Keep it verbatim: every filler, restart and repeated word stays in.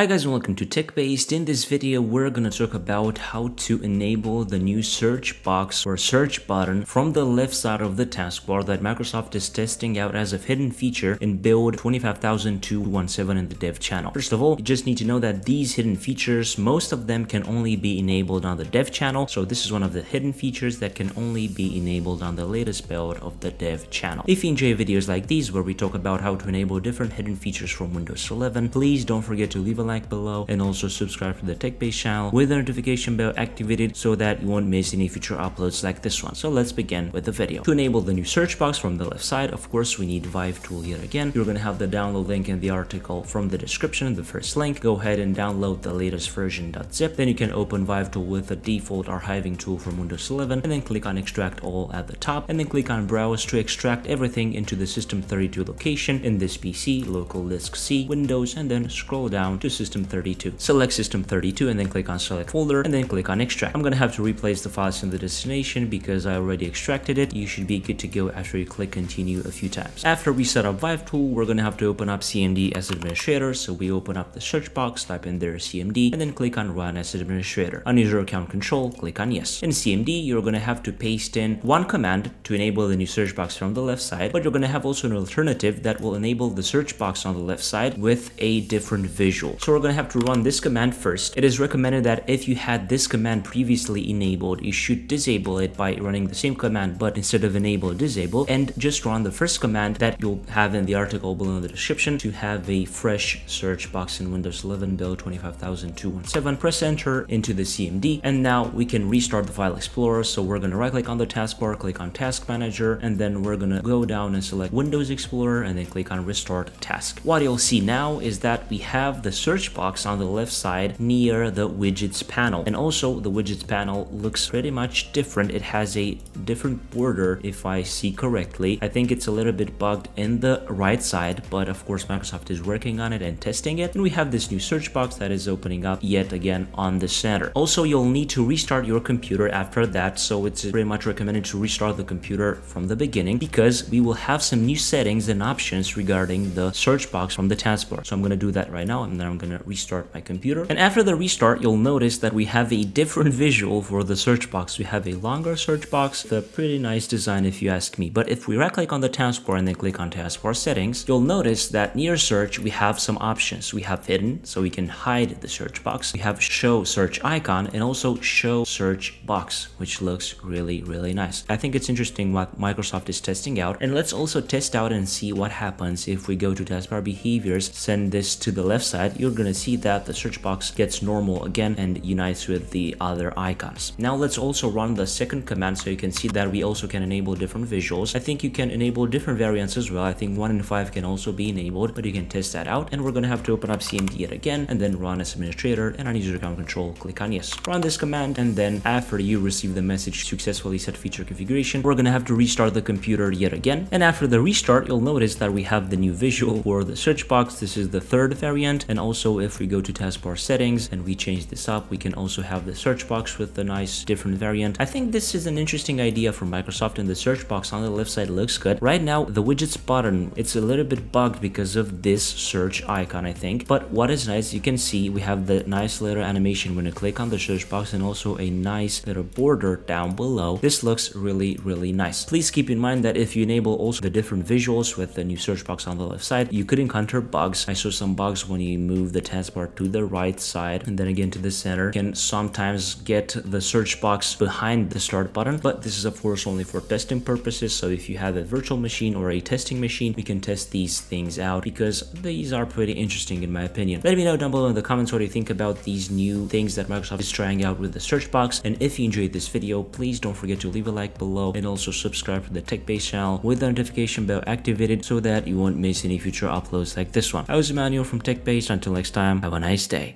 Hi guys and welcome to TechBased. In this video we're gonna talk about how to enable the new search box or search button from the left side of the taskbar that Microsoft is testing out as a hidden feature in build twenty-five thousand two seventeen in the dev channel. First of all, you just need to know that these hidden features, most of them can only be enabled on the dev channel. So this is one of the hidden features that can only be enabled on the latest build of the dev channel. If you enjoy videos like these where we talk about how to enable different hidden features from Windows eleven, please don't forget to leave a like below and also subscribe to the TechBased channel with the notification bell activated so that you won't miss any future uploads like this one. So let's begin with the video. To enable the new search box from the left side, of course, we need ViVeTool yet again. You're gonna have the download link in the article from the description, the first link. Go ahead and download the latest version.zip. Then you can open ViVeTool with the default archiving tool from Windows eleven and then click on extract all at the top and then click on browse to extract everything into the system thirty-two location in this P C, local disk C, Windows, and then scroll down to system thirty-two. Select system thirty-two and then click on select folder and then click on extract. I'm gonna have to replace the files in the destination because I already extracted it. You should be good to go after you click continue a few times. After we set up ViVeTool, we're gonna have to open up C M D as administrator. So we open up the search box, type in there C M D and then click on run as administrator. On user account control, click on yes. In C M D, you're gonna have to paste in one command to enable the new search box from the left side, but you're gonna have also an alternative that will enable the search box on the left side with a different visual. So we're gonna have to run this command first. It is recommended that if you had this command previously enabled, you should disable it by running the same command, but instead of enable, disable, and just run the first command that you'll have in the article below in the description to have a fresh search box in Windows eleven build twenty-five thousand two seventeen. Press enter into the C M D, and now we can restart the file explorer. So we're gonna right click on the taskbar, click on task manager, and then we're gonna go down and select Windows Explorer and then click on restart task. What you'll see now is that we have the search box on the left side near the widgets panel, and also the widgets panel looks pretty much different. It has a different border, if I see correctly. I think it's a little bit bugged in the right side, but of course Microsoft is working on it and testing it, and we have this new search box that is opening up yet again on the center. Also, you'll need to restart your computer after that, so it's pretty much recommended to restart the computer from the beginning because we will have some new settings and options regarding the search box from the taskbar. So I'm going to do that right now, and then I'm going to restart my computer. And after the restart, you'll notice that we have a different visual for the search box. We have a longer search box, a pretty nice design if you ask me. But if we right click on the taskbar and then click on taskbar settings, you'll notice that near search, we have some options. We have hidden, so we can hide the search box. We have show search icon and also show search box, which looks really, really nice. I think it's interesting what Microsoft is testing out. And let's also test out and see what happens if we go to taskbar behaviors, send this to the left side. You're going to see that the search box gets normal again and unites with the other icons. Now let's also run the second command so you can see that we also can enable different visuals. I think you can enable different variants as well. I think one in five can also be enabled, but you can test that out. And we're going to have to open up C M D yet again and then run as administrator, and on user account control, click on yes. Run this command, and then after you receive the message successfully set feature configuration, we're going to have to restart the computer yet again. And after the restart, you'll notice that we have the new visual for the search box. This is the third variant. And also if we go to taskbar settings and we change this up, we can also have the search box with a nice different variant. I think this is an interesting idea from Microsoft, and the search box on the left side looks good. Right now, the widgets button, it's a little bit bugged because of this search icon, I think. But what is nice, you can see we have the nice little animation when you click on the search box and also a nice little border down below. This looks really, really nice. Please keep in mind that if you enable also the different visuals with the new search box on the left side, you could encounter bugs. I saw some bugs when you move the taskbar to the right side and then again to the center. Can sometimes get the search box behind the start button, but this is of course only for testing purposes. So if you have a virtual machine or a testing machine, we can test these things out because these are pretty interesting in my opinion. Let me know down below in the comments what you think about these new things that Microsoft is trying out with the search box. And if you enjoyed this video, please don't forget to leave a like below and also subscribe to the TechBased channel with the notification bell activated so that you won't miss any future uploads like this one. I was Emmanuel from TechBased. Until next time, have a nice day.